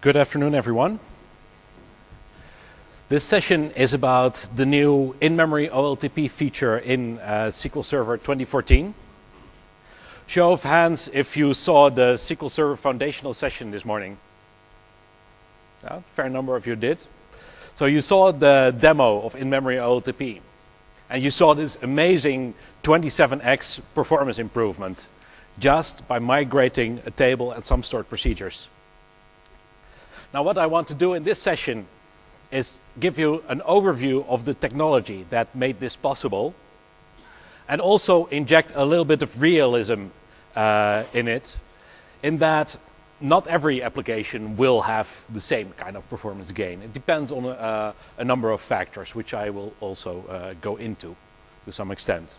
Good afternoon, everyone. This session is about the new in-memory OLTP feature in SQL Server 2014. Show of hands if you saw the SQL Server foundational session this morning. Yeah, fair number of you did. So you saw the demo of in-memory OLTP. And you saw this amazing 27x performance improvement just by migrating a table and some stored procedures. Now what I want to do in this session is give you an overview of the technology that made this possible, and also inject a little bit of realism in it, in that not every application will have the same kind of performance gain. It depends on a number of factors, which I will also go into to some extent.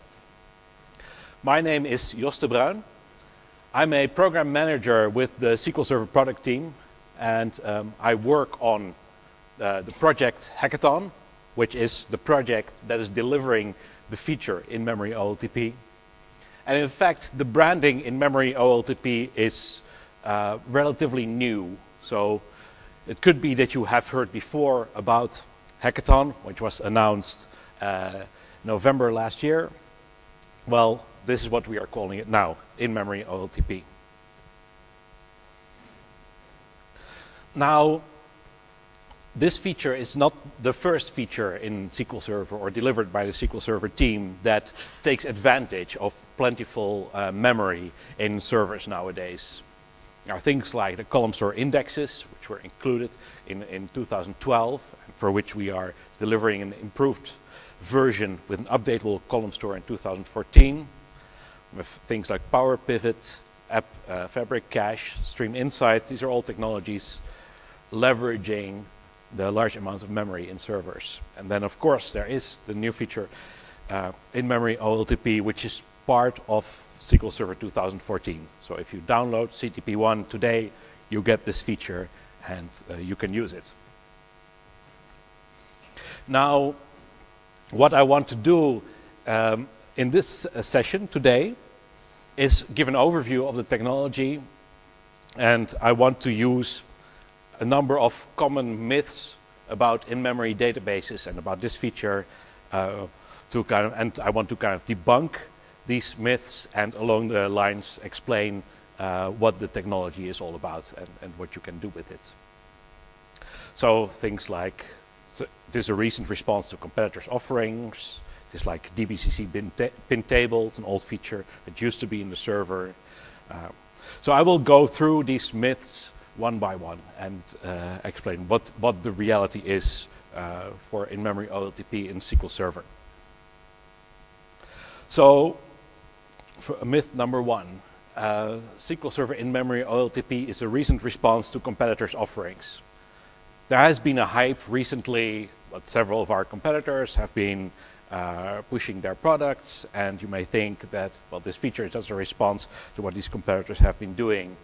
My name is Joste Bruin. I'm a program manager with the SQL Server product team, and I work on the project Hackathon, which is the project that is delivering the feature in-memory OLTP. And in fact, the branding in-memory OLTP is relatively new. So it could be that you have heard before about Hekaton, which was announced November last year. Well, this is what we are calling it now, in-memory OLTP. Now, this feature is not the first feature in SQL Server or delivered by the SQL Server team that takes advantage of plentiful memory in servers nowadays. Now, things like the Column Store Indexes, which were included in 2012, for which we are delivering an improved version with an updatable column store in 2014, with things like Power Pivot, App Fabric Cache, Stream Insights. These are all technologies leveraging the large amounts of memory in servers. And then, of course, there is the new feature in-memory OLTP, which is part of SQL Server 2014. So if you download CTP1 today, you get this feature and you can use it. Now, what I want to do in this session today is give an overview of the technology, and I want to use a number of common myths about in-memory databases and about this feature, and I want to kind of debunk these myths and along the lines explain what the technology is all about and what you can do with it. So things like, so this is a recent response to competitors' offerings. This is like DBCC bin tables, an old feature that used to be in the server. So I will go through these myths one by one and explain what the reality is for in-memory OLTP in SQL Server. So for myth number one, SQL Server in-memory OLTP is a recent response to competitors' offerings. There has been a hype recently, but several of our competitors have been pushing their products, and you may think that, well, this feature is just a response to what these competitors have been doing.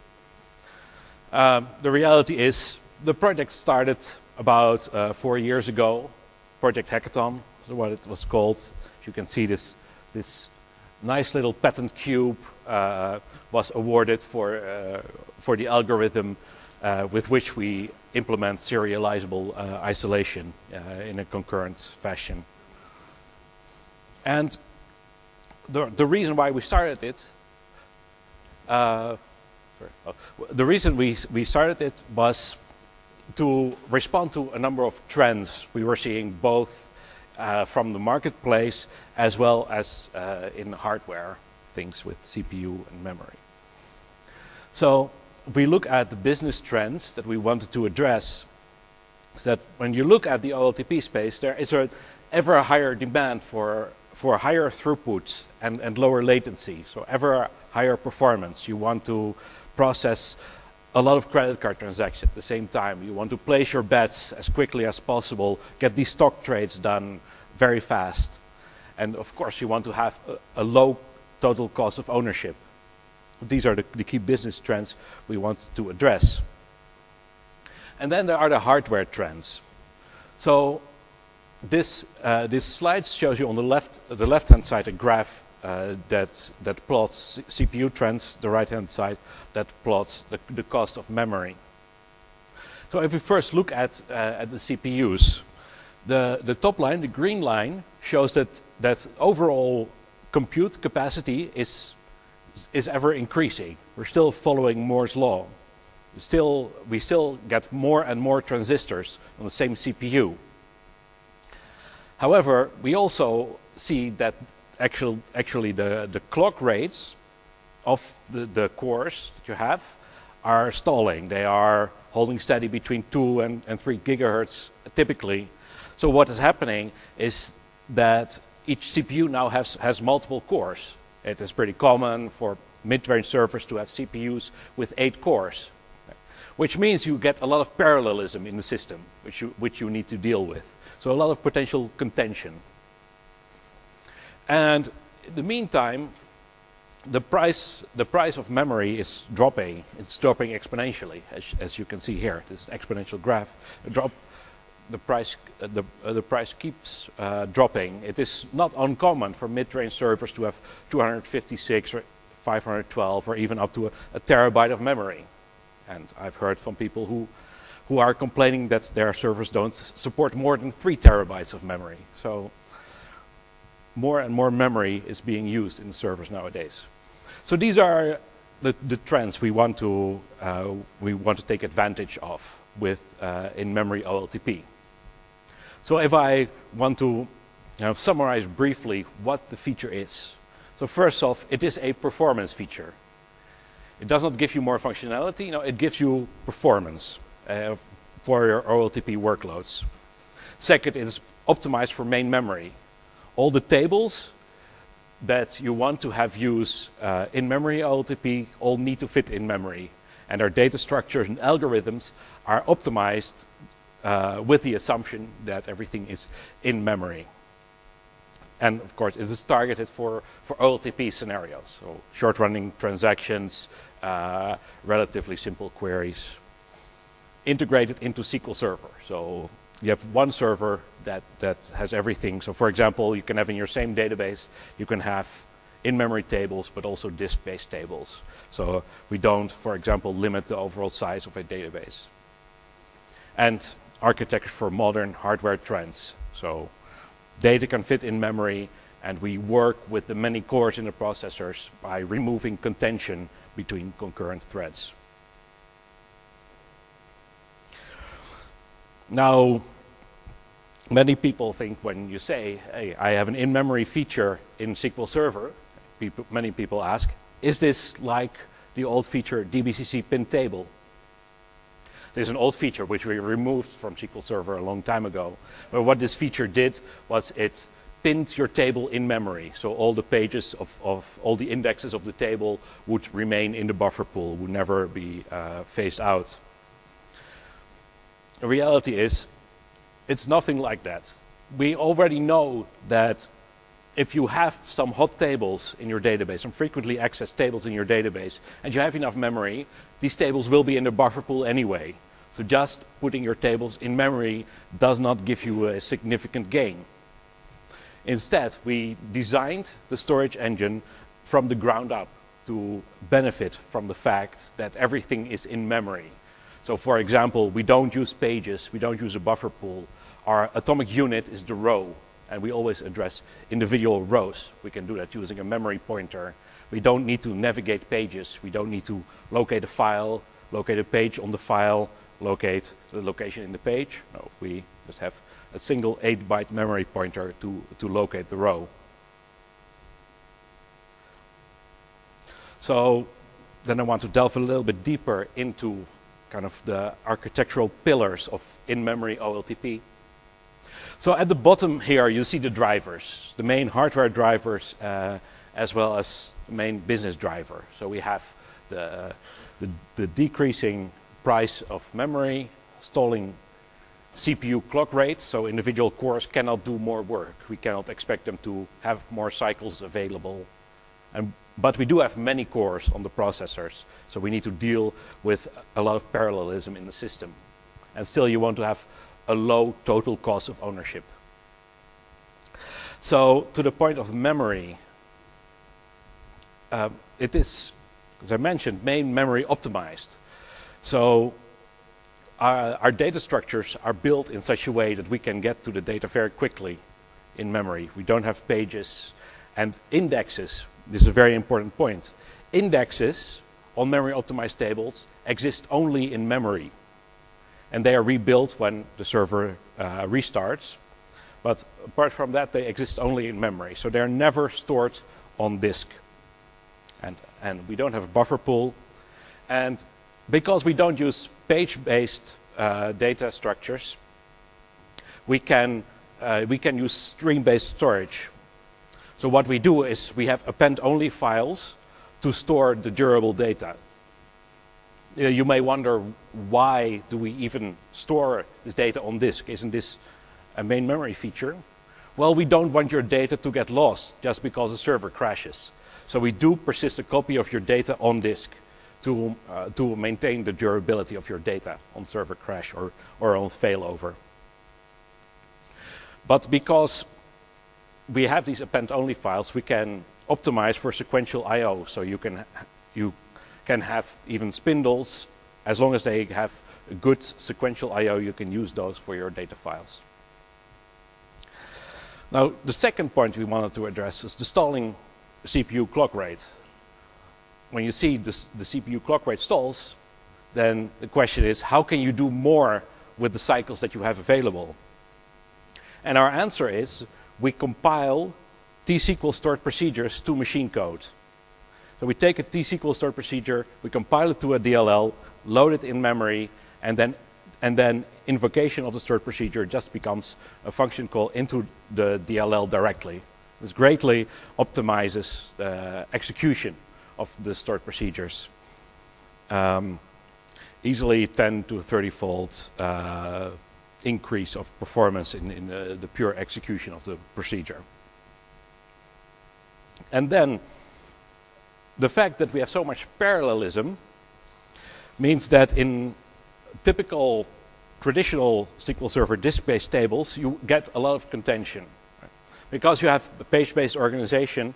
The reality is the project started about 4 years ago. Project Hekaton is what it was called. As you can see, this nice little patent cube was awarded for the algorithm with which we implement serializable isolation in a concurrent fashion. And the reason why we started it was to respond to a number of trends we were seeing, both from the marketplace as well as in hardware, things with CPU and memory. So if we look at the business trends that we wanted to address, is that when you look at the OLTP space, there is an ever higher demand for higher throughputs and lower latency, so ever higher performance. You want to process a lot of credit card transactions at the same time. You want to place your bets as quickly as possible, get these stock trades done very fast. And of course, you want to have a low total cost of ownership. These are the key business trends we want to address. And then there are the hardware trends. So this slide shows you on the left-hand side a graph that plots CPU trends, the right-hand side that plots the cost of memory. So if we first look at the CPUs, the top line, the green line, shows that overall compute capacity is ever increasing. We're still following Moore's law. We still get more and more transistors on the same CPU. However, we also see that actually the clock rates of the cores that you have are stalling. They are holding steady between 2 and 3 gigahertz typically. So what is happening is that each CPU now has multiple cores. It is pretty common for mid-range servers to have CPUs with 8 cores, which means you get a lot of parallelism in the system, which you need to deal with. So a lot of potential contention. And in the meantime, the price of memory is dropping. It's dropping exponentially, as you can see here. This exponential graph drop. The price keeps dropping. It is not uncommon for mid-range servers to have 256 or 512 or even up to a terabyte of memory. And I've heard from people who are complaining that their servers don't support more than 3 terabytes of memory. So more and more memory is being used in servers nowadays. So these are the trends we want to take advantage of with in-memory OLTP. So if I want to summarize briefly what the feature is. So first off, it is a performance feature. It does not give you more functionality, no, it gives you performance for your OLTP workloads. Second, it is optimized for main memory. All the tables that you want to have use in-memory OLTP all need to fit in memory. And our data structures and algorithms are optimized with the assumption that everything is in memory. And of course, it is targeted for OLTP scenarios, so short-running transactions, relatively simple queries, integrated into SQL Server. So you have one server that has everything. So for example, you can have in your same database, you can have in-memory tables, but also disk-based tables. So we don't, for example, limit the overall size of a database. And architecture for modern hardware trends. So data can fit in memory, and we work with the many cores in the processors by removing contention between concurrent threads. Now, many people think when you say, hey, I have an in-memory feature in SQL Server, many people ask, is this like the old feature DBCC pin table? There's an old feature which we removed from SQL Server a long time ago. But what this feature did was it pinned your table in memory. So all the pages of all the indexes of the table would remain in the buffer pool, would never be phased out. The reality is, it's nothing like that. We already know that if you have some hot tables in your database, some frequently accessed tables in your database, and you have enough memory, these tables will be in the buffer pool anyway. So just putting your tables in memory does not give you a significant gain. Instead, we designed the storage engine from the ground up to benefit from the fact that everything is in memory. So for example, we don't use pages, we don't use a buffer pool. Our atomic unit is the row, and we always address individual rows. We can do that using a memory pointer. We don't need to navigate pages. We don't need to locate a file, locate a page on the file, locate the location in the page. No, we just have a single 8-byte memory pointer to locate the row. So then I want to delve a little bit deeper into kind of the architectural pillars of in-memory OLTP. So at the bottom here, you see the drivers, the main hardware drivers, as well as the main business driver. So we have the decreasing price of memory, stalling CPU clock rates, so individual cores cannot do more work. We cannot expect them to have more cycles available. But we do have many cores on the processors, so we need to deal with a lot of parallelism in the system. And still, you want to have a low total cost of ownership. So to the point of memory, it is, as I mentioned, main memory optimized. So our data structures are built in such a way that we can get to the data very quickly in memory. We don't have pages. And indexes, this is a very important point, indexes on memory-optimized tables exist only in memory. And they are rebuilt when the server restarts. But apart from that, they exist only in memory. So they're never stored on disk. And we don't have a buffer pool. And because we don't use page-based data structures, we can use stream-based storage. So what we do is we have append-only files to store the durable data. You may wonder, why do we even store this data on disk? Isn't this a main memory feature? Well, we don't want your data to get lost just because the server crashes. So we do persist a copy of your data on disk to maintain the durability of your data on server crash or on failover. But because we have these append-only files, we can optimize for sequential I/O. So you can have even spindles. As long as they have a good sequential I/O, you can use those for your data files. Now, the second point we wanted to address is the stalling CPU clock rate. When you see the CPU clock rate stalls, then the question is, how can you do more with the cycles that you have available? And our answer is, we compile T-SQL stored procedures to machine code. So we take a T-SQL stored procedure, we compile it to a DLL, load it in memory, and then invocation of the stored procedure just becomes a function call into the DLL directly. This greatly optimizes execution of the stored procedures. Easily 10 to 30-fold increase of performance in the pure execution of the procedure. And then the fact that we have so much parallelism means that in typical traditional SQL Server disk-based tables, you get a lot of contention. Right? Because you have a page-based organization,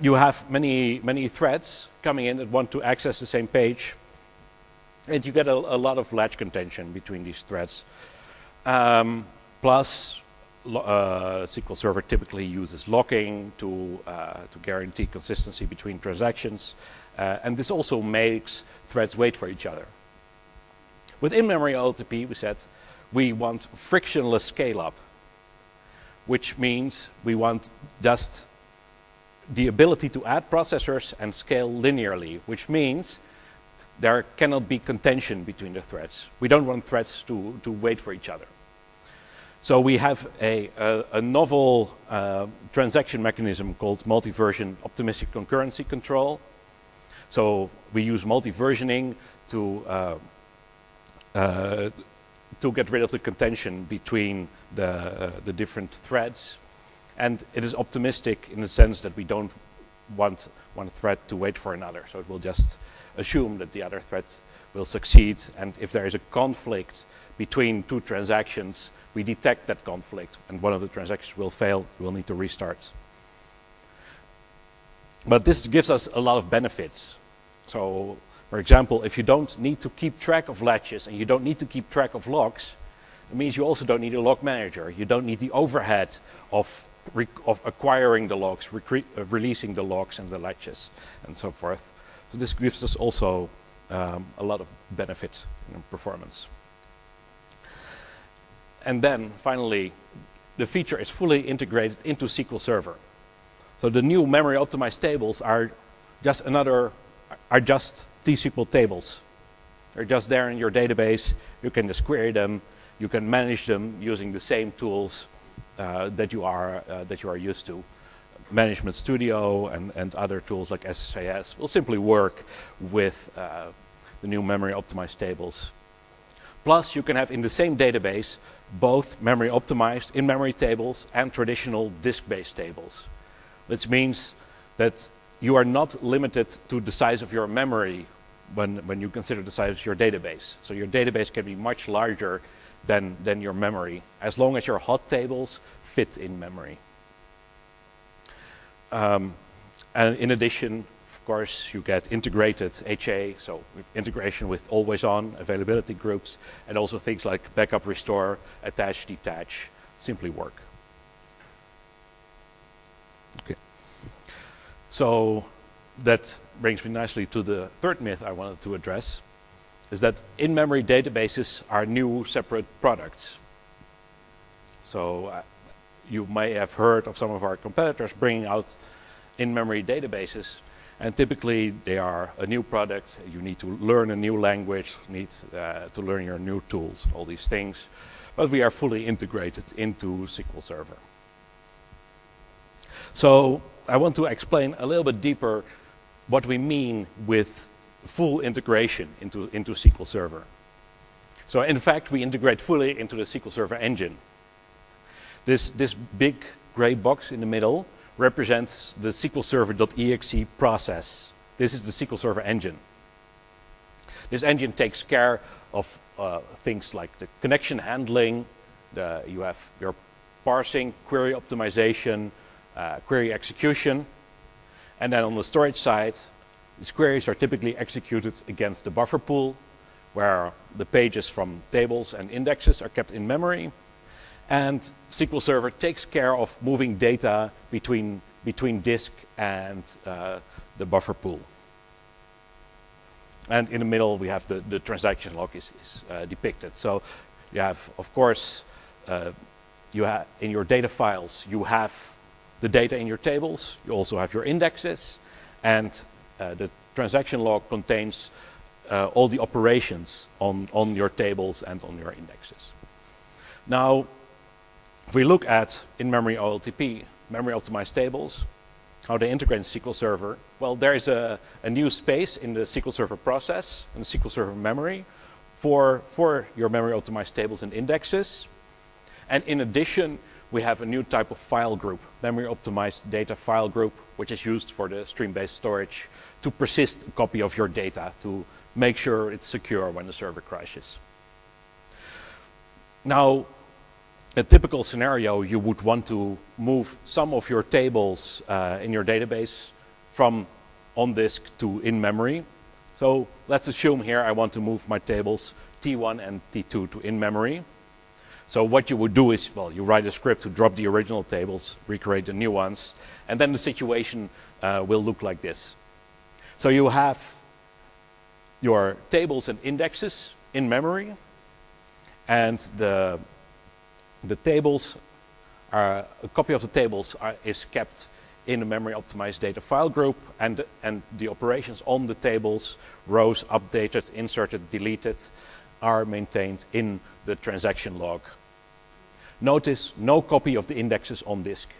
you have many threads coming in that want to access the same page. And you get a lot of latch contention between these threads. Plus, SQL Server typically uses locking to guarantee consistency between transactions. And this also makes threads wait for each other. With in-memory OLTP, we said we want frictionless scale-up, which means we want just the ability to add processors and scale linearly, which means there cannot be contention between the threads. We don't want threads to wait for each other. So we have a novel transaction mechanism called multi-version optimistic concurrency control. So we use multi-versioning to get rid of the contention between the different threads. And it is optimistic in the sense that we don't want one thread to wait for another. So it will just assume that the other thread will succeed, and if there is a conflict between two transactions, we detect that conflict, and one of the transactions will fail, we'll need to restart. But this gives us a lot of benefits. So, for example, if you don't need to keep track of latches and you don't need to keep track of logs, it means you also don't need a log manager. You don't need the overhead of acquiring the logs, releasing the logs and the latches, and so forth. So this gives us also a lot of benefit in performance. And then, finally, the feature is fully integrated into SQL Server. So the new memory-optimized tables are just T-SQL tables. They're just there in your database. You can just query them. You can manage them using the same tools that you are used to. Management Studio and other tools like SSAS will simply work with the new memory-optimized tables. Plus, you can have in the same database both memory-optimized in-memory tables and traditional disk-based tables, which means that you are not limited to the size of your memory when you consider the size of your database. So your database can be much larger than your memory, as long as your hot tables fit in memory. And in addition, Of course, you get integrated HA, so integration with Always-On, availability groups, and also things like backup, restore, attach, detach, simply work. Okay. So that brings me nicely to the third myth I wanted to address, is that in-memory databases are new separate products. So you may have heard of some of our competitors bringing out in-memory databases, and typically they are a new product. You need to learn a new language, need to learn your new tools, all these things, but we are fully integrated into SQL Server. So I want to explain a little bit deeper what we mean with full integration into SQL Server. So in fact, we integrate fully into the SQL Server engine. This big gray box in the middle represents the SQL Server.exe process. This is the SQL Server engine. This engine takes care of things like the connection handling, you have your parsing, query optimization, query execution, and then on the storage side, these queries are typically executed against the buffer pool, where the pages from tables and indexes are kept in memory. And SQL Server takes care of moving data between disk and the buffer pool. And in the middle, we have the transaction log is depicted. So you have, of course, in your data files, you have the data in your tables. You also have your indexes, and the transaction log contains all the operations on your tables and on your indexes. Now, if we look at in-memory OLTP, memory-optimized tables, how they integrate in SQL Server, well, there is a new space in the SQL Server process, in the SQL Server memory, for your memory-optimized tables and indexes. And in addition, we have a new type of file group, memory-optimized data file group, which is used for the stream-based storage to persist a copy of your data to make sure it's secure when the server crashes. Now, a typical scenario, you would want to move some of your tables in your database from on-disk to in-memory. So let's assume here I want to move my tables T1 and T2 to in-memory. So what you would do is, well, you write a script to drop the original tables, recreate the new ones, and then the situation will look like this. So you have your tables and indexes in memory, and the tables are, a copy of the tables is kept in the memory-optimized data file group, and the operations on the tables, rows updated, inserted, deleted, are maintained in the transaction log. Notice no copy of the indexes on disk.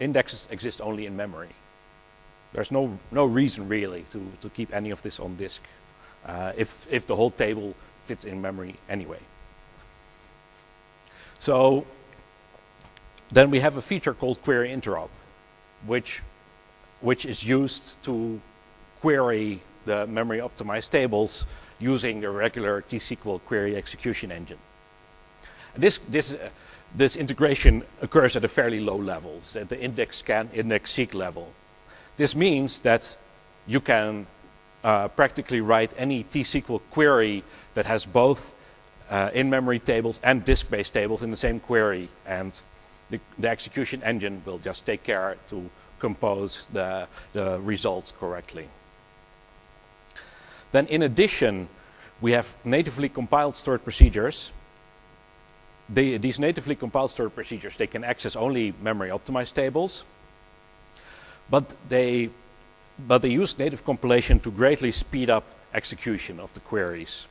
Indexes exist only in memory. There's no reason really to keep any of this on disk if the whole table fits in memory anyway. So then we have a feature called query interop, which is used to query the memory optimized tables using the regular TSQL query execution engine. This integration occurs at a fairly low level, at the index scan, index seek level. This means that you can practically write any TSQL query that has both in-memory tables and disk-based tables in the same query, and the execution engine will just take care to compose the results correctly. Then in addition, we have natively compiled stored procedures. These natively compiled stored procedures, they can access only memory-optimized tables, but they use native compilation to greatly speed up execution of the queries.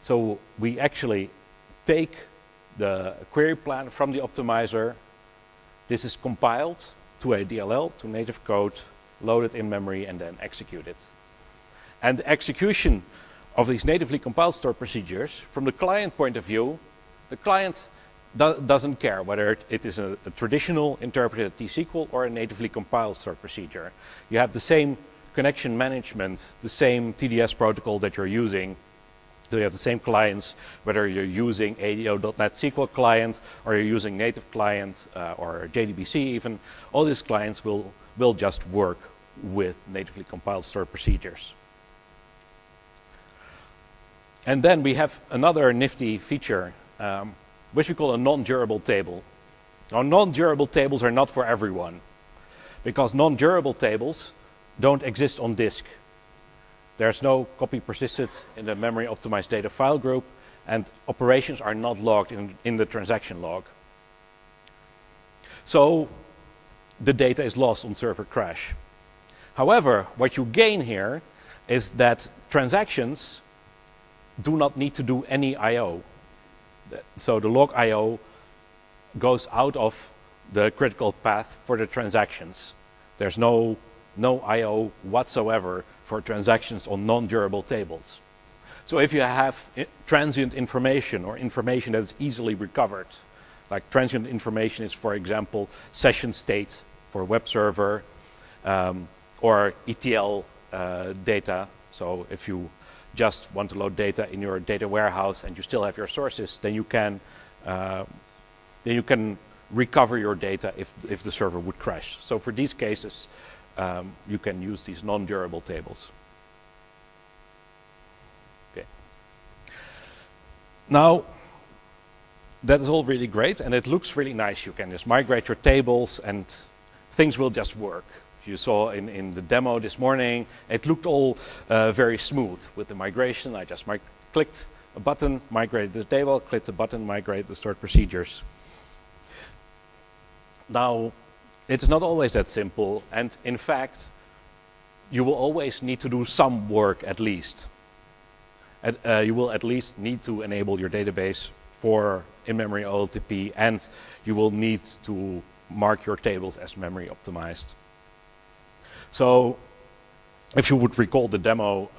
So we actually take the query plan from the optimizer. This is compiled to a DLL, to native code, loaded in memory, and then executed. And the execution of these natively compiled stored procedures, from the client point of view, the client doesn't care whether it is a traditional interpreted TSQL or a natively compiled stored procedure. You have the same connection management, the same TDS protocol that you're using. You have the same clients, whether you're using ADO.NET SQL client or you're using native client or JDBC even. All these clients will just work with natively compiled stored procedures. And then we have another nifty feature, which we call a non-durable table. Now, non-durable tables are not for everyone, because non-durable tables don't exist on disk. There's no copy persisted in the memory optimized data file group, and operations are not logged in the transaction log. So the data is lost on server crash. However, what you gain here is that transactions do not need to do any I/O. So the log I/O goes out of the critical path for the transactions. There's no I/O whatsoever for transactions on non-durable tables. So if you have transient information or information that is easily recovered, like transient information is, for example, session state for a web server, or ETL data. So if you just want to load data in your data warehouse and you still have your sources, then you can recover your data if the server would crash. So for these cases, you can use these non-durable tables. Okay. Now, that is all really great, and it looks really nice. You can just migrate your tables, and things will just work. You saw in the demo this morning, it looked all very smooth with the migration. I just clicked a button, migrated the table, clicked a button, migrated the stored procedures. Now, it's not always that simple, and in fact, you will always need to do some work at least. You will at least need to enable your database for in-memory OLTP, and you will need to mark your tables as memory optimized. So, if you would recall the demo,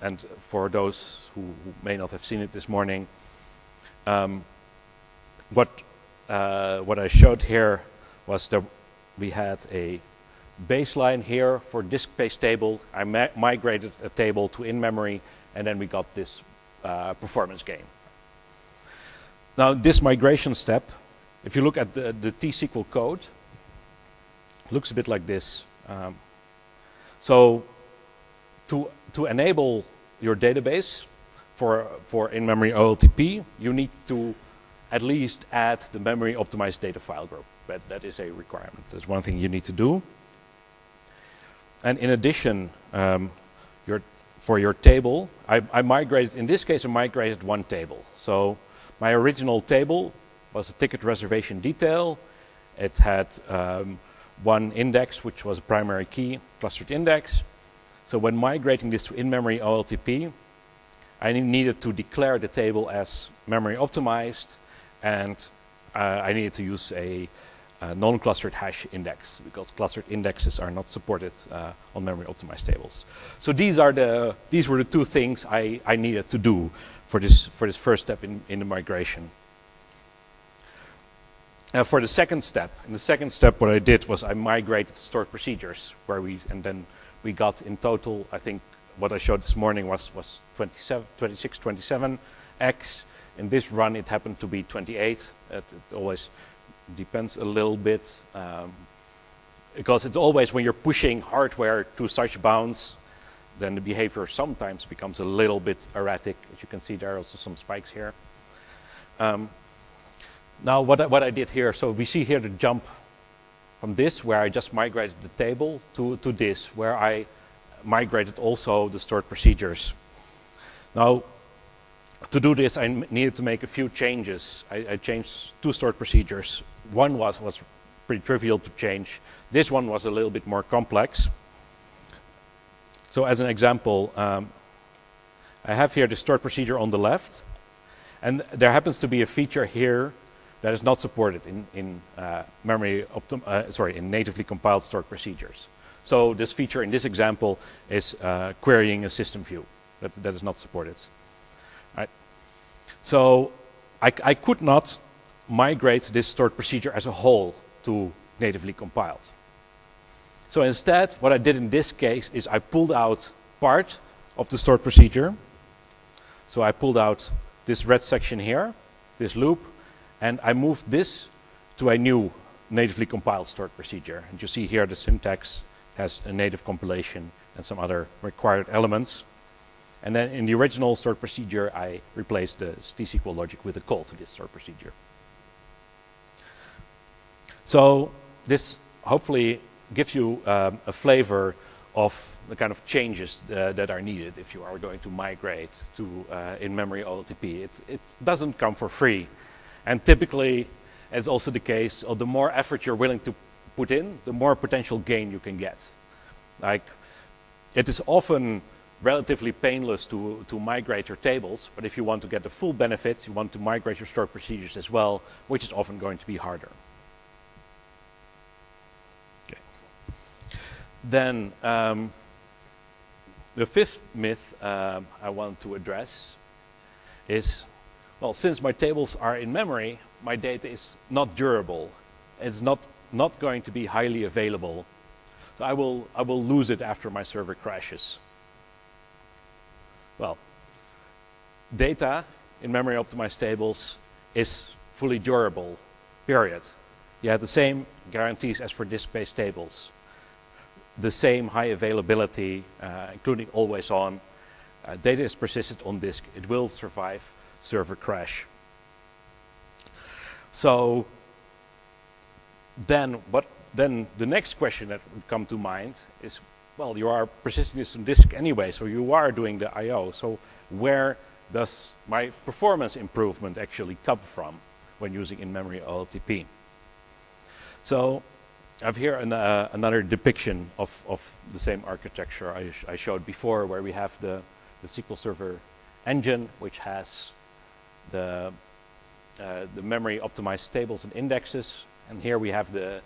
and for those who may not have seen it this morning, what I showed here was that we had a baseline here for disk-based table. I migrated a table to in-memory, and then we got this performance gain. Now, this migration step, if you look at the T-SQL code, looks a bit like this. So, to enable your database for in-memory OLTP, you need to at least add the memory-optimized data file group. But that is a requirement. That's one thing you need to do. And in addition, for your table, I migrated, in this case, I migrated one table. So my original table was a ticket reservation detail. It had one index, which was a primary key, clustered index. So when migrating this to in-memory OLTP, I needed to declare the table as memory optimized, and I needed to use a non-clustered hash index, because clustered indexes are not supported on memory-optimized tables. So these were the two things I needed to do for this first step in the migration. For the second step, what I did was I migrated stored procedures, and then we got in total, I think what I showed this morning was 27 X. In this run, it happened to be 28. It always depends a little bit, because it's always when you're pushing hardware to such bounds, then the behavior sometimes becomes a little bit erratic. As you can see, there are also some spikes here. Now, what I did here, so we see here the jump from this, where I just migrated the table, to this, where I migrated also the stored procedures. Now, to do this, I needed to make a few changes. I changed two stored procedures. One was pretty trivial to change. This one was a little bit more complex. So as an example, I have here the stored procedure on the left, and there happens to be a feature here that is not supported in natively compiled stored procedures. So this feature in this example is querying a system view. That is not supported. Right. So I could not migrate this stored procedure as a whole to natively compiled. So instead, what I did in this case is I pulled out part of the stored procedure. So I pulled out this red section here, this loop, and I moved this to a new natively compiled stored procedure. And you see here the syntax has a native compilation and some other required elements. And then in the original stored procedure, I replaced the TSQL logic with a call to this stored procedure. So this hopefully gives you a flavor of the kind of changes that are needed if you are going to migrate to in-memory OLTP. It doesn't come for free. And typically, it's also the case of the more effort you're willing to put in, the more potential gain you can get. Like, it is often relatively painless to migrate your tables, but if you want to get the full benefits, you want to migrate your stored procedures as well, which is often going to be harder. Okay. Then the fifth myth I want to address is, well, since my tables are in memory, my data is not durable. It's not going to be highly available. So I will lose it after my server crashes. Well, data in memory optimized tables is fully durable, period. You have the same guarantees as for disk-based tables, the same high availability, including always-on. Data is persisted on disk. It will survive server crash. So then the next question that would come to mind is, well, you are persisting this on disk anyway, so you are doing the I/O. So where does my performance improvement actually come from when using in-memory OLTP? So I've here another depiction of the same architecture I showed before, where we have the SQL Server engine, which has the memory optimized tables and indexes, and here we have the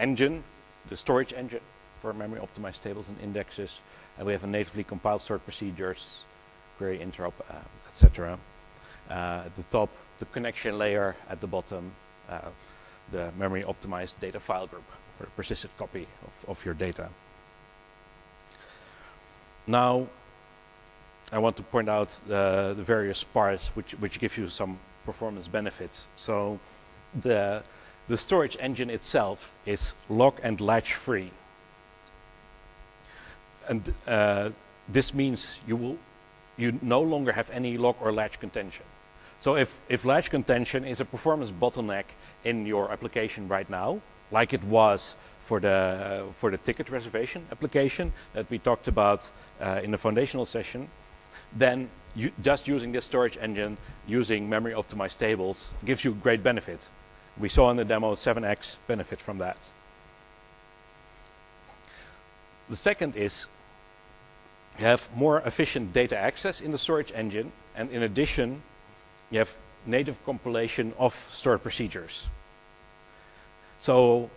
engine, the storage engine for memory optimized tables and indexes, and we have a natively compiled stored procedures, query interop, etc. At the top, the connection layer, at the bottom, the memory optimized data file group for a persisted copy of your data. Now, I want to point out the various parts which give you some performance benefits. So the storage engine itself is lock and latch free. And this means you no longer have any lock or latch contention. So if latch contention is a performance bottleneck in your application right now, like it was for the ticket reservation application that we talked about in the foundational session, then just using this storage engine, using memory-optimized tables, gives you great benefit. We saw in the demo 7x benefit from that. The second is you have more efficient data access in the storage engine, and in addition, you have native compilation of stored procedures. So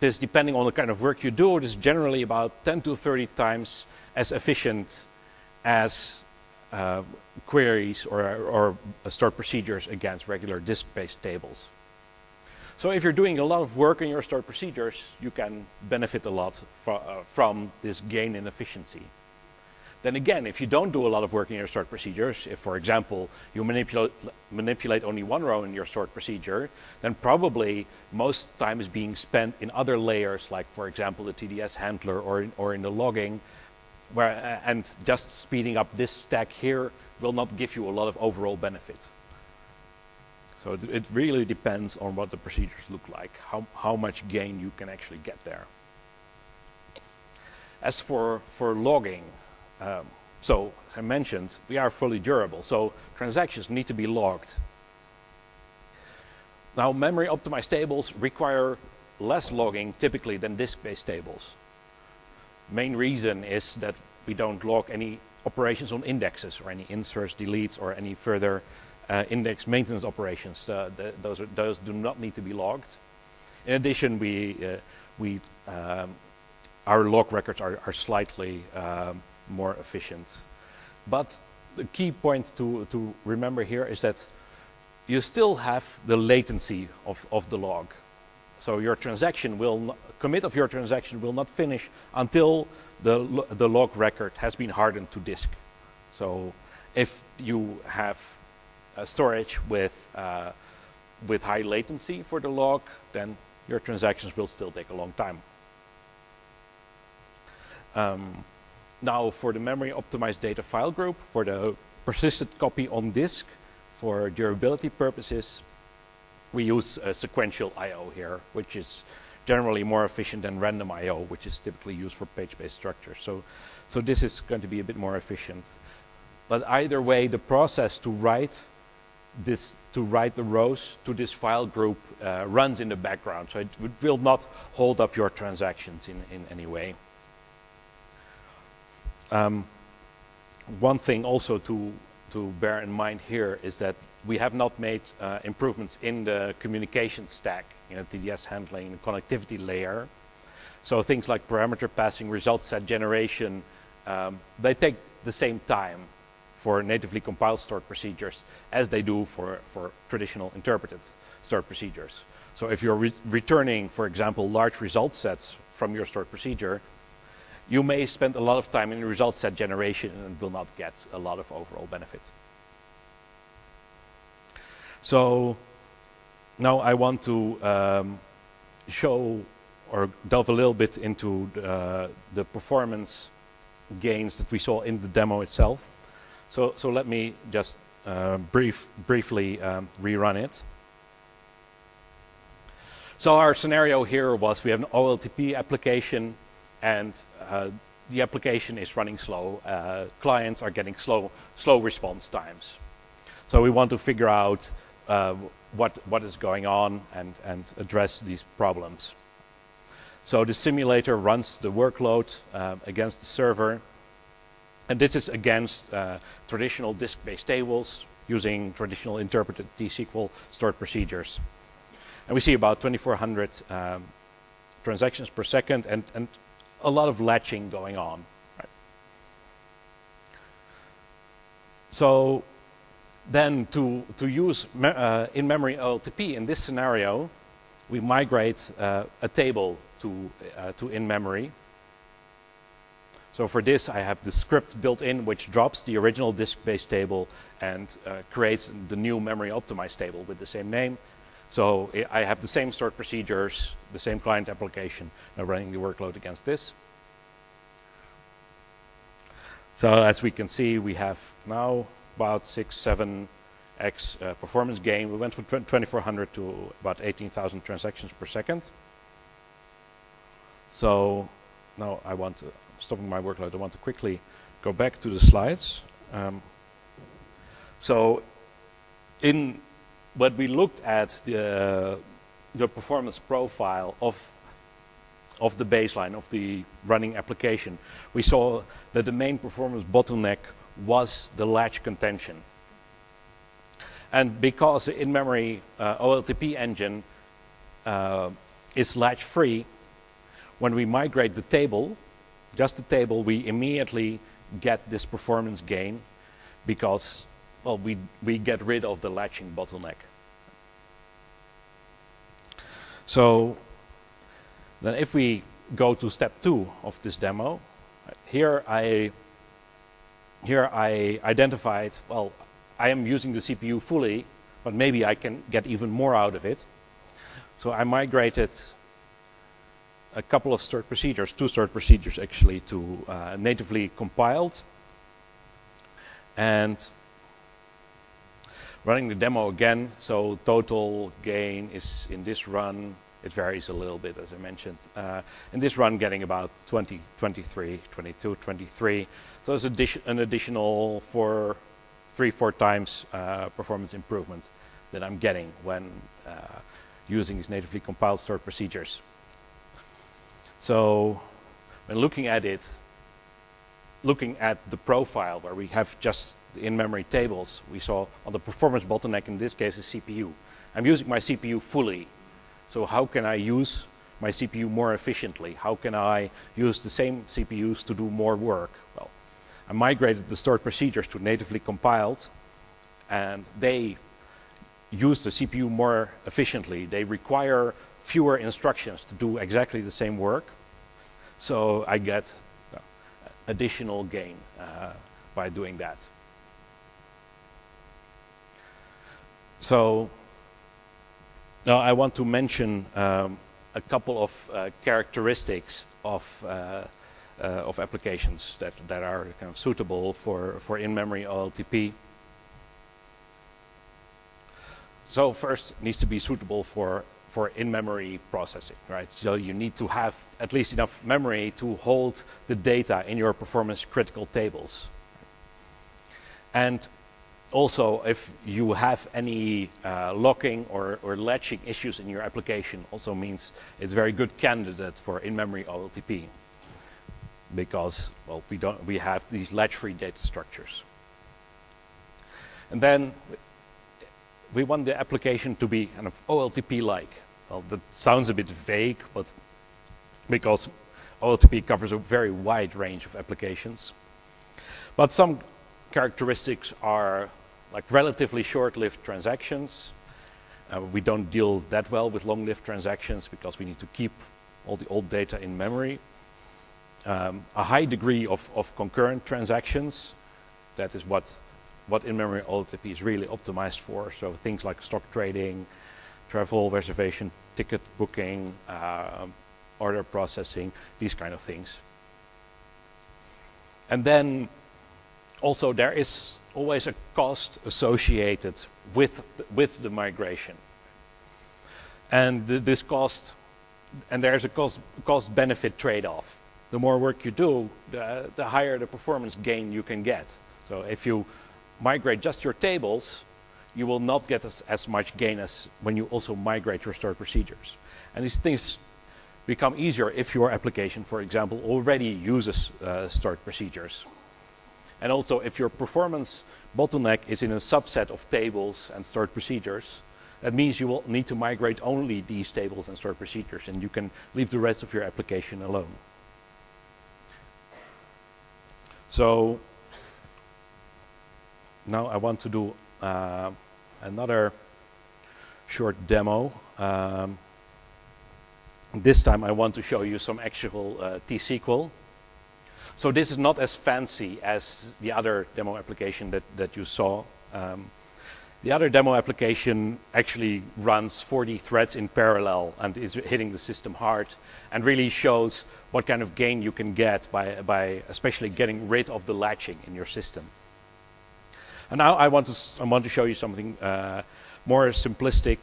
this, depending on the kind of work you do, it is generally about 10 to 30 times as efficient as queries or stored procedures against regular disk-based tables. So if you're doing a lot of work in your stored procedures, you can benefit a lot from this gain in efficiency. Then again, if you don't do a lot of work in your stored procedures, if, for example, you manipulate only one row in your stored procedure, then probably most time is being spent in other layers, like, for example, the TDS handler or in the logging, and just speeding up this stack here will not give you a lot of overall benefit. So it really depends on what the procedures look like, how much gain you can actually get there. As for logging, so as I mentioned, we are fully durable, so transactions need to be logged. Now, memory-optimized tables require less logging typically than disk-based tables. Main reason is that we don't log any operations on indexes or any inserts, deletes, or any further index maintenance operations. Those do not need to be logged. In addition, our log records are slightly more efficient. But the key point to remember here is that you still have the latency of the log. So your commit of your transaction will not finish until the log record has been hardened to disk. So if you have a storage with high latency for the log, then your transactions will still take a long time. Now for the memory optimized data file group, for the persistent copy on disk, for durability purposes, we use sequential I.O. here, which is generally more efficient than random I.O., which is typically used for page-based structures. So this is going to be a bit more efficient. But either way, the process to write the rows to this file group runs in the background, so it will not hold up your transactions in any way. One thing also to bear in mind here is that we have not made improvements in the communication stack, TDS handling, the connectivity layer. So things like parameter passing, result set generation, they take the same time for natively compiled stored procedures as they do for traditional interpreted stored procedures. So if you're returning, for example, large result sets from your stored procedure, you may spend a lot of time in result set generation and will not get a lot of overall benefit. So now I want to show or delve a little bit into the performance gains that we saw in the demo itself. So let me just briefly rerun it. So our scenario here was we have an OLTP application, and the application is running slow. Clients are getting slow response times. So we want to figure out what is going on and address these problems. So the simulator runs the workload against the server. And this is against traditional disk-based tables using traditional interpreted T-SQL stored procedures. And we see about 2,400 transactions per second and a lot of latching going on. Right? So then to use in-memory OLTP in this scenario, we migrate a table to in-memory. So for this, I have the script built in, which drops the original disk-based table and creates the new memory-optimized table with the same name. So I have the same stored procedures, the same client application, now running the workload against this. So as we can see, we have now about 6-7x performance gain. We went from 2,400 to about 18,000 transactions per second. So now I want to, stopping my workload, I want to quickly go back to the slides. So in when we looked at the performance profile of the baseline, of the running application, we saw that the main performance bottleneck was the latch contention. And because the in-memory OLTP engine is latch-free, when we migrate the table, just the table, we immediately get this performance gain because, well, we get rid of the latching bottleneck. So then if we go to step 2 of this demo, here I identified, well, I am using the CPU fully, but maybe I can get even more out of it. So I migrated a couple of stored procedures, 2 stored procedures actually, to natively compiled. And running the demo again, so total gain is in this run, it varies a little bit as I mentioned. In this run getting about 20, 23, 22, 23. So it's an additional 3-4 times performance improvement that I'm getting when using these natively compiled stored procedures. So when looking at the profile where we have just the in-memory tables, we saw on the performance bottleneck in this case is CPU. I'm using my CPU fully, so how can I use my CPU more efficiently? How can I use the same CPUs to do more work? Well, I migrated the stored procedures to natively compiled, and they use the CPU more efficiently. They require fewer instructions to do exactly the same work, so I get additional gain by doing that. So now I want to mention a couple of characteristics of applications that are kind of suitable for in-memory OLTP. So first, it needs to be suitable for in-memory processing, right? So you need to have at least enough memory to hold the data in your performance critical tables. And also, if you have any locking or latching issues in your application, also means it's a very good candidate for in-memory OLTP, because, well, we have these latch-free data structures. And then we want the application to be kind of OLTP-like. Well, that sounds a bit vague, but because OLTP covers a very wide range of applications, but some characteristics are like relatively short-lived transactions. We don't deal that well with long-lived transactions because we need to keep all the old data in memory. A high degree of concurrent transactions, that is what in-memory OLTP is really optimized for. So things like stock trading, travel reservation, ticket booking, order processing, these kind of things. And then also, there is always a cost associated with the migration, and this cost, and there is a cost-benefit trade-off. The more work you do, the higher the performance gain you can get. So if you migrate just your tables, you will not get as much gain as when you also migrate your stored procedures. And these things become easier if your application, for example, already uses stored procedures. And also, if your performance bottleneck is in a subset of tables and stored procedures, that means you will need to migrate only these tables and stored procedures, and you can leave the rest of your application alone. So now I want to do another short demo. This time I want to show you some actual T-SQL. So this is not as fancy as the other demo application that you saw. The other demo application actually runs 40 threads in parallel and is hitting the system hard, and really shows what kind of gain you can get by especially getting rid of the latching in your system. And now I want to show you something more simplistic,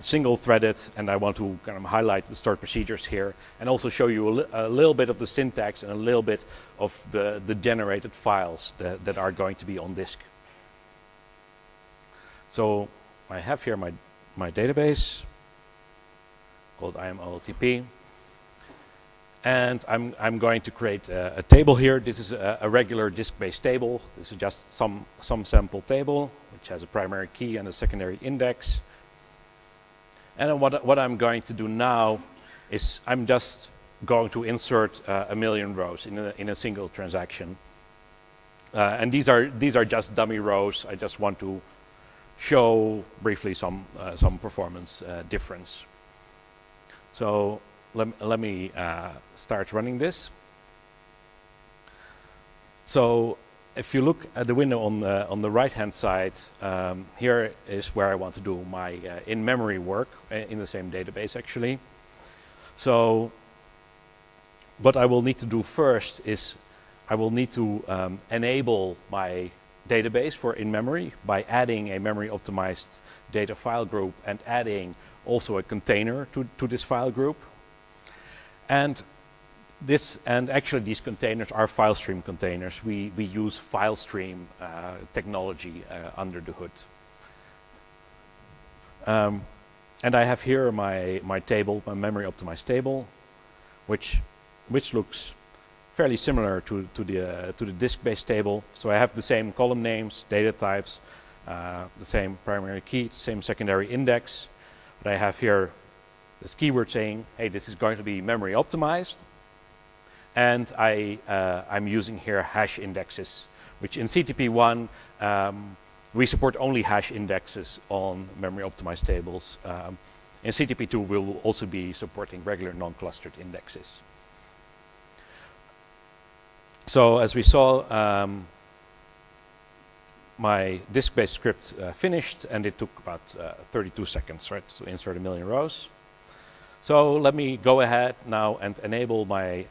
single-threaded, and I want to kind of highlight the stored procedures here, and also show you a little bit of the syntax and a little bit of the generated files that are going to be on disk. So I have here my database called IAMOLTP, and I'm going to create a table here. This is a regular disk-based table. This is just some sample table, which has a primary key and a secondary index. And what I'm going to do now is I'm just going to insert a million rows in a single transaction. And these are just dummy rows. I just want to show briefly some performance difference. So let me start running this. So if you look at the window on the right-hand side, here is where I want to do my in-memory work in the same database, actually. So what I will need to do first is I will need to enable my database for in-memory by adding a memory-optimized data file group and adding also a container to this file group. And actually, these containers are FileStream containers. We use FileStream technology under the hood. And I have here my table, my memory-optimized table, which looks fairly similar to the disk-based table. So I have the same column names, data types, the same primary key, the same secondary index. But I have here this keyword saying, "Hey, this is going to be memory-optimized." And I'm using here hash indexes, which in CTP1, we support only hash indexes on memory-optimized tables. In CTP2, we will also be supporting regular non-clustered indexes. So as we saw, my disk-based script finished, and it took about 32 seconds, right, to insert a million rows. So let me go ahead now and enable my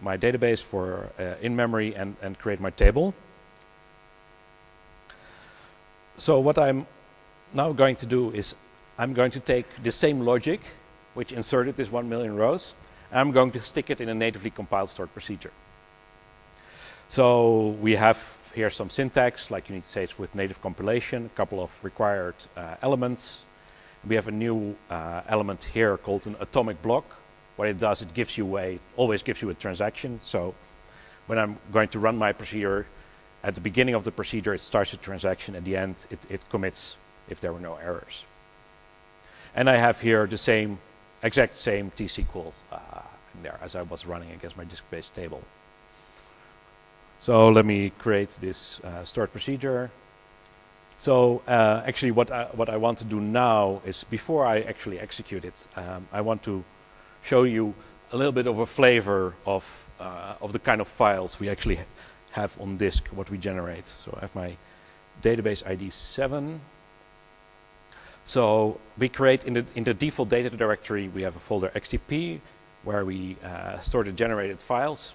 my database for in-memory and create my table. So what I'm now going to do is I'm going to take the same logic which inserted this 1 million rows, and I'm going to stick it in a natively compiled stored procedure. So we have here some syntax, like you need to say it's with native compilation, a couple of required elements. We have a new element here called an atomic block. What it does, it gives you always gives you a transaction. So when I'm going to run my procedure, at the beginning of the procedure, it starts a transaction. At the end, it commits if there were no errors. And I have here the same, exact same T-SQL in there as I was running against my disk-based table. So let me create this stored procedure. So actually what I want to do now is, before I actually execute it, I want to show you a little bit of a flavor of the kind of files we actually have on disk, what we generate. So I have my database ID 7. So we create in the default data directory, we have a folder XTP where we store the generated files.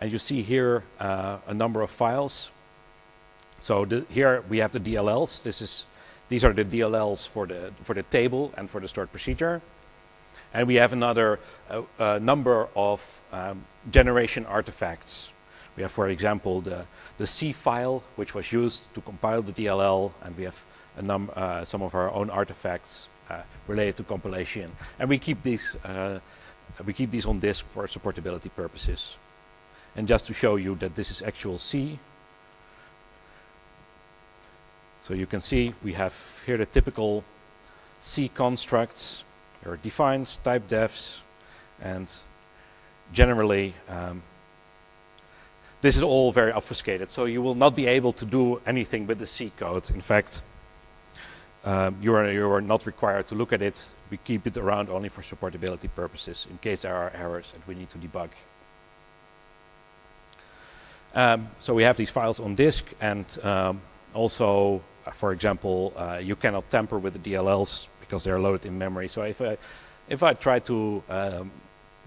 And you see here a number of files. So here we have the DLLs. These are the DLLs for the table and for the stored procedure. And we have another number of generation artifacts. We have, for example, the C file, which was used to compile the DLL, and we have some of our own artifacts related to compilation. And we keep these on disk for supportability purposes. And just to show you that this is actual C. So you can see we have here the typical C constructs, or defines, type defs, and generally this is all very obfuscated. So you will not be able to do anything with the C code. In fact, you are not required to look at it. We keep it around only for supportability purposes in case there are errors that we need to debug. So we have these files on disk, and also, for example, you cannot tamper with the DLLs because they're loaded in memory. So if I try to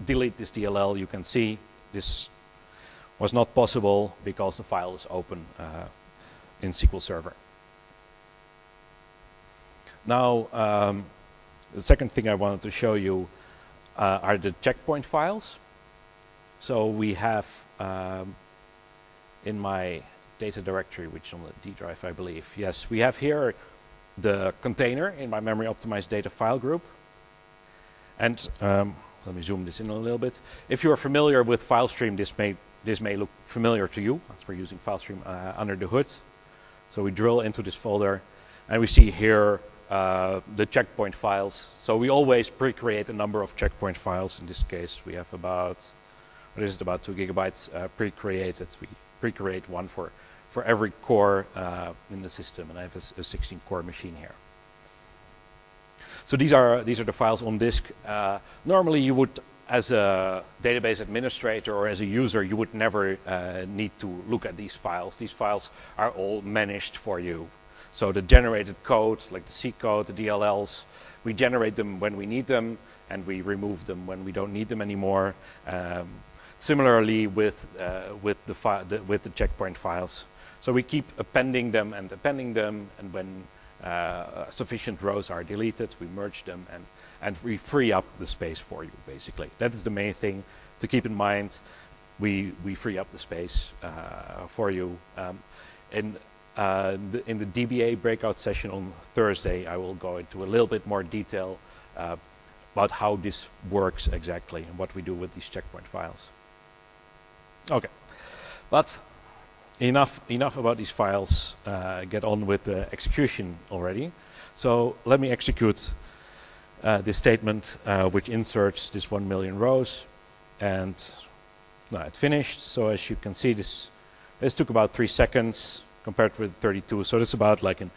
delete this DLL, you can see this was not possible because the file is open in SQL Server. Now, the second thing I wanted to show you are the checkpoint files. So we have in my data directory, which is on the D drive, I believe. Yes, we have here the container in my memory optimized data file group. And let me zoom this in a little bit. If you're familiar with FileStream, this may look familiar to you, as we're using FileStream under the hood. So we drill into this folder, and we see here the checkpoint files. So we always pre-create a number of checkpoint files. In this case, we have about, what is it, about 2 GB pre-created. We pre-create one for every core in the system, and I have a 16-core machine here. So these are the files on disk. Normally, you would, as a database administrator or as a user, you would never need to look at these files. These files are all managed for you. So the generated code, like the C code, the DLLs, we generate them when we need them, and we remove them when we don't need them anymore. Similarly with the checkpoint files. So we keep appending them, and when sufficient rows are deleted, we merge them, and we free up the space for you, basically. That is the main thing to keep in mind. We free up the space for you. In the DBA breakout session on Thursday, I will go into a little bit more detail about how this works exactly and what we do with these checkpoint files. Okay, but enough about these files. Get on with the execution already. So let me execute this statement, which inserts this 1 million rows, and now it's finished. So as you can see, this took about 3 seconds compared with 32. So it's about like an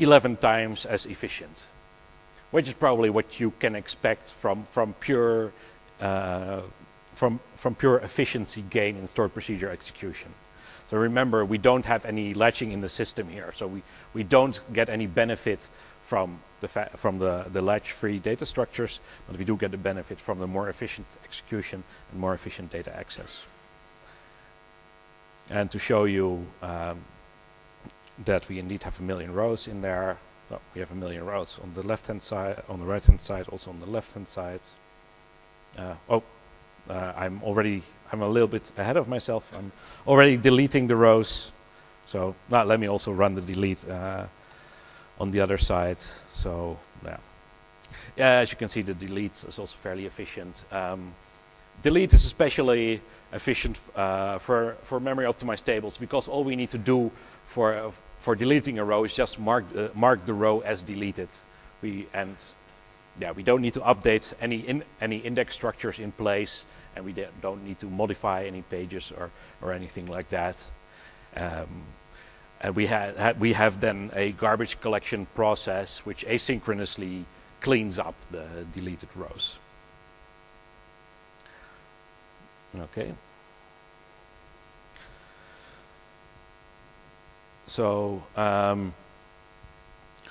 11 times as efficient, which is probably what you can expect from pure efficiency gain in stored procedure execution. So remember, we don't have any latching in the system here, so we don't get any benefit from the latch-free data structures, but we do get the benefit from the more efficient execution and more efficient data access. And to show you that we indeed have 1 million rows in there, well, we have 1 million rows on the left-hand side, on the right-hand side, also on the left-hand side. I'm a little bit ahead of myself. I'm already deleting the rows. So now let me also run the delete on the other side. So yeah, as you can see, the delete is also fairly efficient. Delete is especially efficient for memory optimized tables, because all we need to do for deleting a row is just mark the row as deleted. We don't need to update any index structures in place, and we don't need to modify any pages or anything like that. And we have then a garbage collection process which asynchronously cleans up the deleted rows. Okay. So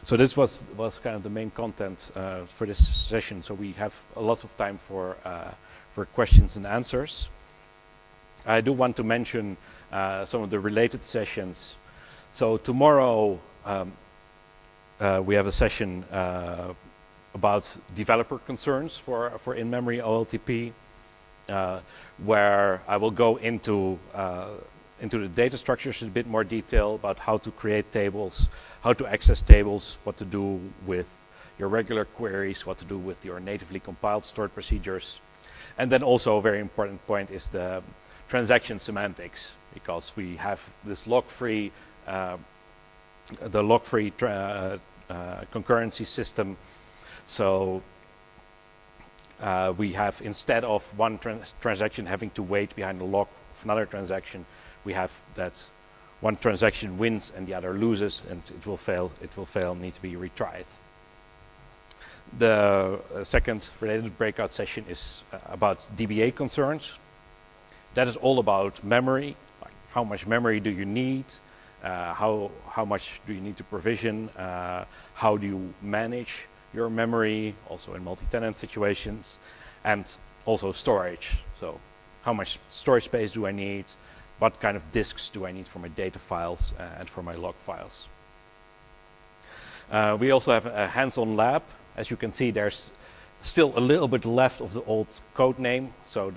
so this was kind of the main content for this session. So we have a lot of time for questions and answers. I do want to mention some of the related sessions. So tomorrow we have a session about developer concerns for in-memory OLTP, where I will go into the data structures in a bit more detail about how to create tables, how to access tables, what to do with your regular queries, what to do with your natively compiled stored procedures. And then also a very important point is the transaction semantics, because we have this log-free concurrency system. So we have, instead of one transaction having to wait behind the log of another transaction, we have that one transaction wins and the other loses, and it will fail, need to be retried. The second related breakout session is about DBA concerns. That is all about memory. Like, how much memory do you need? How much do you need to provision? How do you manage your memory, also in multi-tenant situations? And also storage. So how much storage space do I need? What kind of disks do I need for my data files and for my log files? We also have a hands-on lab. As you can see, there's still a little bit left of the old code name. So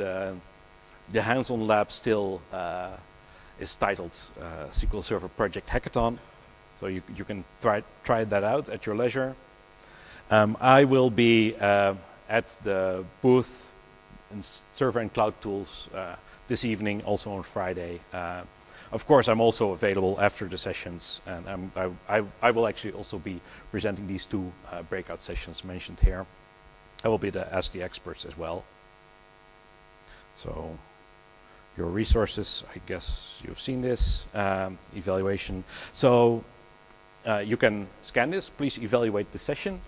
the hands-on lab still is titled SQL Server Project Hackathon. So you can try that out at your leisure. I will be at the booth in Server and Cloud Tools this evening, also on Friday. Of course, I'm also available after the sessions, and I will actually also be presenting these two breakout sessions mentioned here. I will be the Ask the Experts as well. So your resources, I guess you've seen this, evaluation. So you can scan this, please evaluate the session.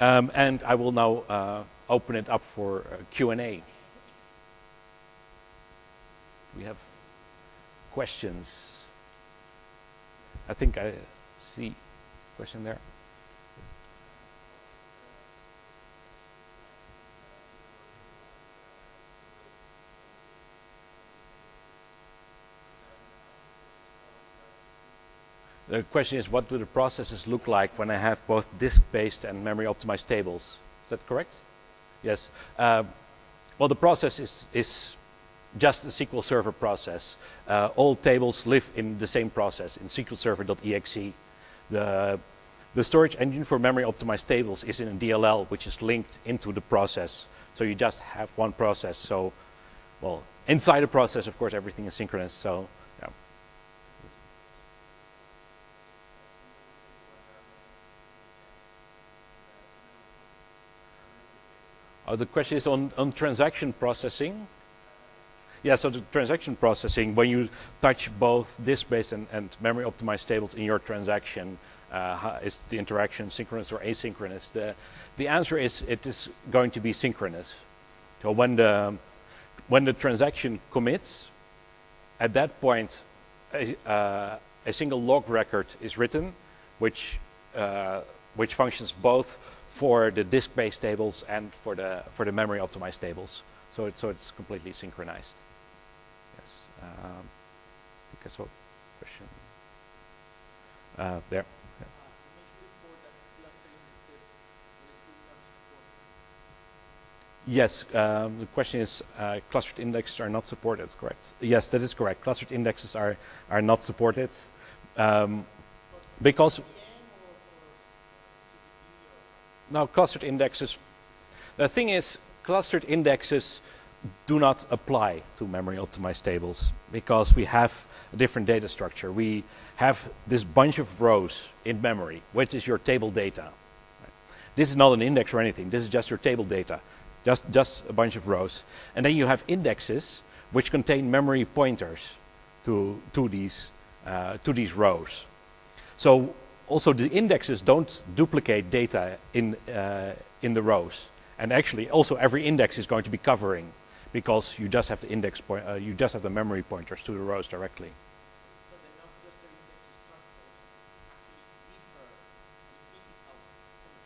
And I will now open it up for Q&A. We have questions. I think I see a question there. The question is, what do the processes look like when I have both disk-based and memory-optimized tables? Is that correct? Yes. Well, the process is just a SQL Server process. All tables live in the same process, in SQLServer.exe. The storage engine for memory-optimized tables is in a DLL, which is linked into the process. So you just have one process. So, well, inside the process, of course, everything is synchronous. So. The question is on transaction processing. Yeah, so the transaction processing, when you touch both disk-based and memory-optimized tables in your transaction, is the interaction synchronous or asynchronous? The answer is it is going to be synchronous. So when the transaction commits, at that point, a single log record is written, which which functions both for the disk-based tables and for the memory-optimized tables. So it's completely synchronized. Yes, I think I saw a question there. Yeah. Yes, the question is clustered indexes are not supported, correct? Yes, that is correct. Clustered indexes are not supported because... Now, clustered indexes, the thing is, clustered indexes do not apply to memory-optimized tables because we have a different data structure. We have this bunch of rows in memory, which is your table data. This is not an index or anything. This is just your table data, just a bunch of rows. And then you have indexes which contain memory pointers to these rows. So also, the indexes don't duplicate data in the rows, and actually, also every index is going to be covering, because you just have the index point, you just have the memory pointers to the rows directly. So the non-cluster index structures differ in physical from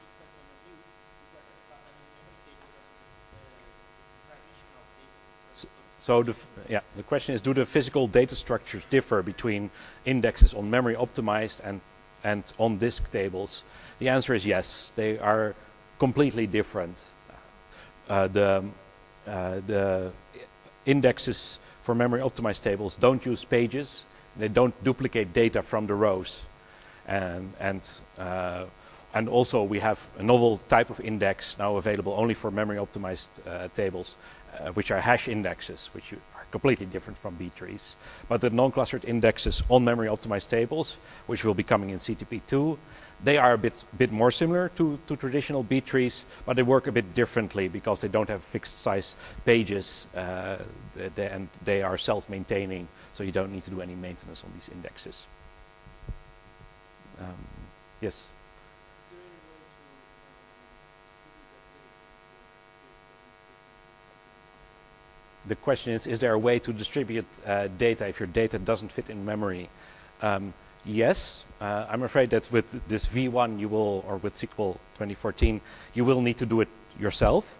the different point of view, because the traditional data. So the question is: do the physical data structures differ between indexes on memory optimized and on disk tables? The answer is yes, they are completely different. The indexes for memory optimized tables don't use pages, they don't duplicate data from the rows, and also we have a novel type of index now available only for memory optimized tables, which are hash indexes, which are completely different from B-trees. But the non-clustered indexes on memory optimized tables, which will be coming in CTP2, they are a bit more similar to traditional B-trees, but they work a bit differently because they don't have fixed size pages, and they are self-maintaining, so you don't need to do any maintenance on these indexes. Yes? The question is there a way to distribute data if your data doesn't fit in memory? Yes, I'm afraid that with this V1 you will, or with SQL 2014, you will need to do it yourself.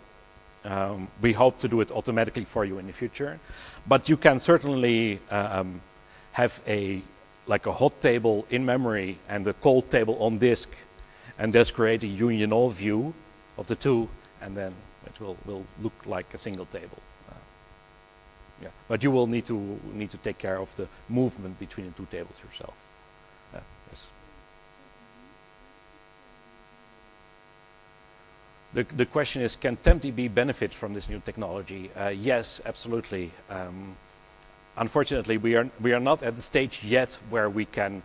We hope to do it automatically for you in the future, but you can certainly have like a hot table in memory and a cold table on disk, and just create a union all view of the two, and then it will look like a single table. Yeah, but you will need to take care of the movement between the two tables yourself. Yes. The question is, can TempDB benefit from this new technology? Yes, absolutely. Unfortunately, we are not at the stage yet where we can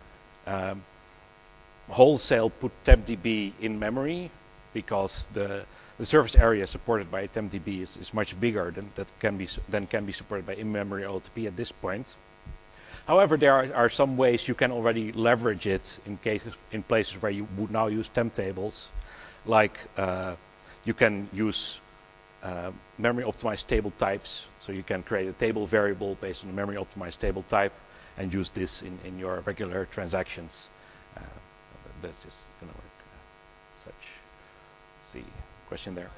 wholesale put TempDB in memory, because the service area supported by TempDB is much bigger than can be supported by in-memory OLTP at this point. However, there are some ways you can already leverage it in places where you would now use temp tables, like you can use memory-optimized table types. So you can create a table variable based on a memory-optimized table type and use this in your regular transactions. That's just going to work. Let's see. Question there.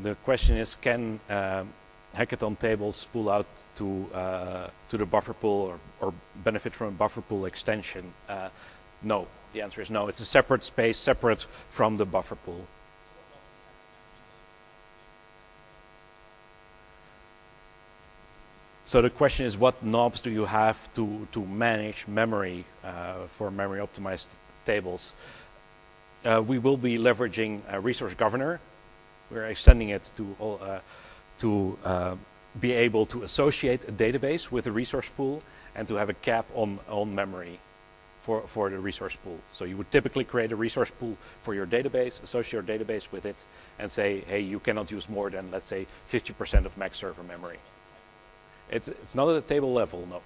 The question is, can Hekaton tables pull out to the buffer pool or benefit from a buffer pool extension? No. The answer is no. It's a separate space, separate from the buffer pool. So the question is, what knobs do you have to manage memory for memory-optimized tables? We will be leveraging a Resource Governor. We're extending it to be able to associate a database with a resource pool and to have a cap on memory for the resource pool. So you would typically create a resource pool for your database, associate your database with it, and say, hey, you cannot use more than, let's say, 50% of max server memory. It's not at the table level, no.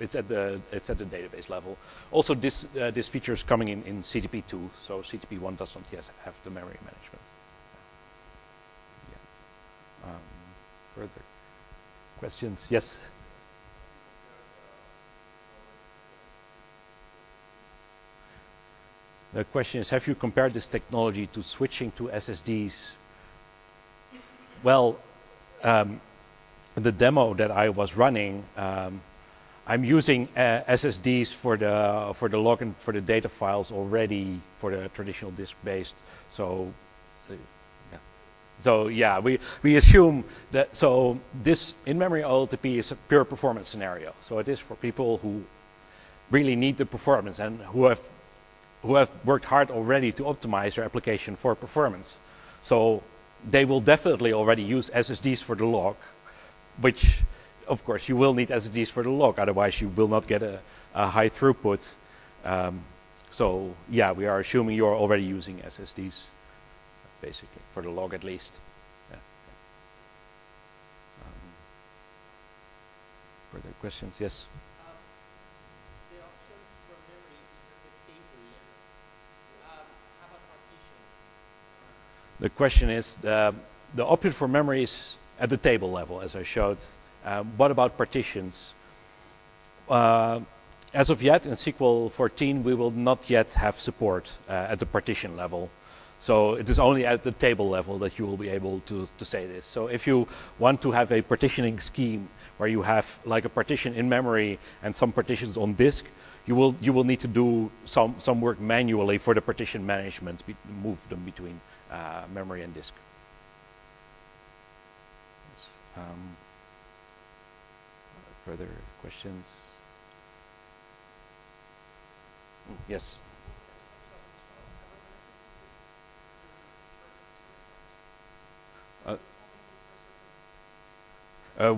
It's at the database level. Also, this feature is coming in CTP2, so CTP1 does not yet have the memory management. Yeah. Further questions. Yes. The question is, have you compared this technology to switching to SSDs? Well, the demo that I was running, I'm using SSDs for the login, for the data files already for the traditional disk-based. So, yeah. So yeah, we assume that. So this in-memory OLTP is a pure performance scenario. So it is for people who really need the performance and who have worked hard already to optimize their application for performance. So they will definitely already use SSDs for the log, which of course you will need SSDs for the log, otherwise you will not get a high throughput. So yeah, we are assuming you're already using SSDs, basically, for the log at least. Yeah. Okay. Further questions? Yes? The question is, the option for memory is at the table level, as I showed. What about partitions? As of yet, in SQL 14, we will not yet have support at the partition level. So it is only at the table level that you will be able to say this. So if you want to have a partitioning scheme where you have like a partition in memory and some partitions on disk, you will need to do some work manually for the partition management, move them between memory and disk. Yes. Further questions? Yes.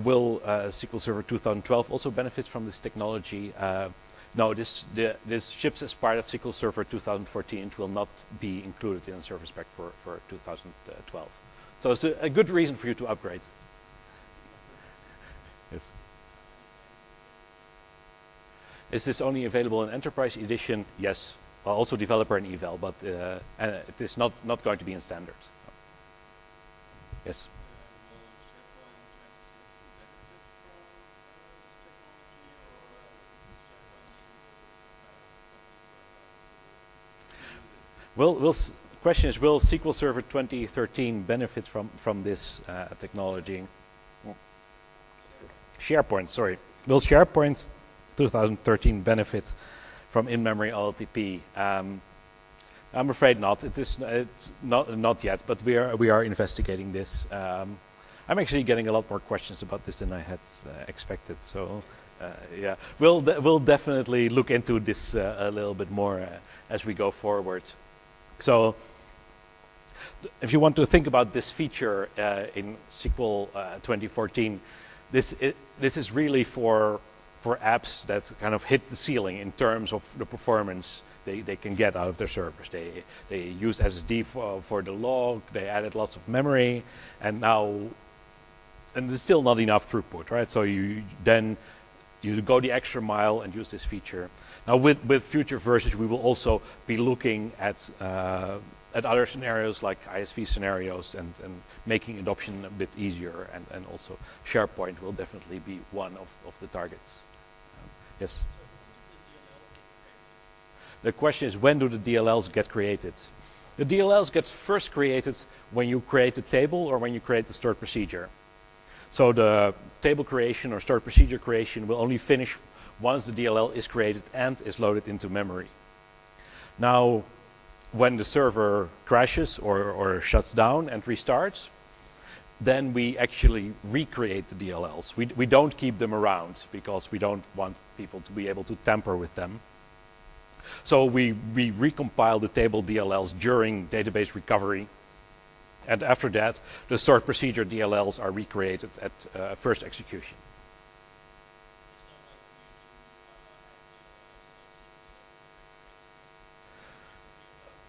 Will SQL Server 2012 also benefit from this technology? No, this ships as part of SQL Server 2014. It will not be included in Service Pack for 2012. So it's a good reason for you to upgrade. Yes. Is this only available in Enterprise Edition? Yes. Well, also Developer and Eval, but it is not going to be in Standard. Yes. Question is, will SQL Server 2013 benefit from this technology? SharePoint, sorry. Will SharePoint 2013 benefit from in-memory OLTP? I'm afraid not. It's not yet, but we are investigating this. I'm actually getting a lot more questions about this than I had expected. So, yeah, we'll definitely look into this a little bit more as we go forward. So if you want to think about this feature in SQL 2014, this is really for apps that kind of hit the ceiling in terms of the performance they can get out of their servers. They used SSD for the log, they added lots of memory, and there's still not enough throughput, right? So you go the extra mile and use this feature. Now, with future versions, we will also be looking at other scenarios like ISV scenarios and making adoption a bit easier. And also SharePoint will definitely be one of the targets. Yes? The question is, when do the DLLs get created? The DLLs get first created when you create the table or when you create the stored procedure. So the table creation or stored procedure creation will only finish once the DLL is created and is loaded into memory. Now, when the server crashes or shuts down and restarts, then we actually recreate the DLLs. We don't keep them around because we don't want people to be able to tamper with them. So we recompile the table DLLs during database recovery. And after that, the stored procedure DLLs are recreated at first execution.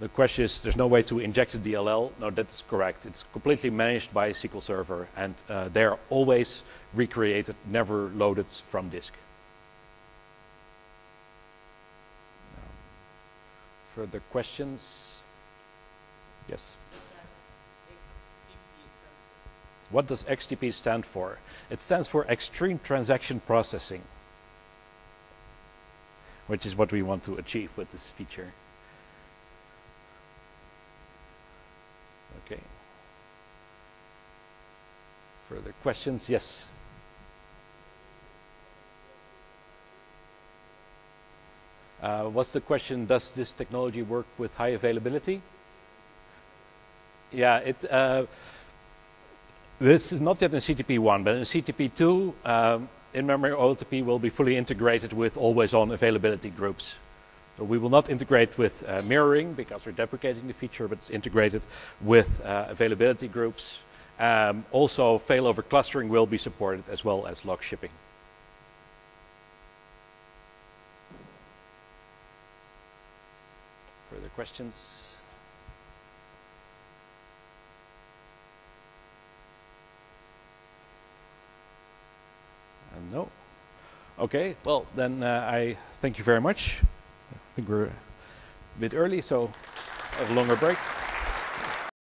The question is, there's no way to inject the DLL? No, that's correct. It's completely managed by SQL Server, and they are always recreated, never loaded from disk. Further questions? Yes. What does XTP stand for? It stands for Extreme Transaction Processing, which is what we want to achieve with this feature. Okay. Further questions? Yes. What's the question? Does this technology work with high availability? Yeah, this is not yet in CTP1, but in CTP2, in-memory OLTP will be fully integrated with always-on availability groups. We will not integrate with mirroring because we're deprecating the feature, but it's integrated with availability groups. Also, failover clustering will be supported as well as log shipping. Further questions? No. Okay, well, then I thank you very much. I think we're a bit early, so have a longer break.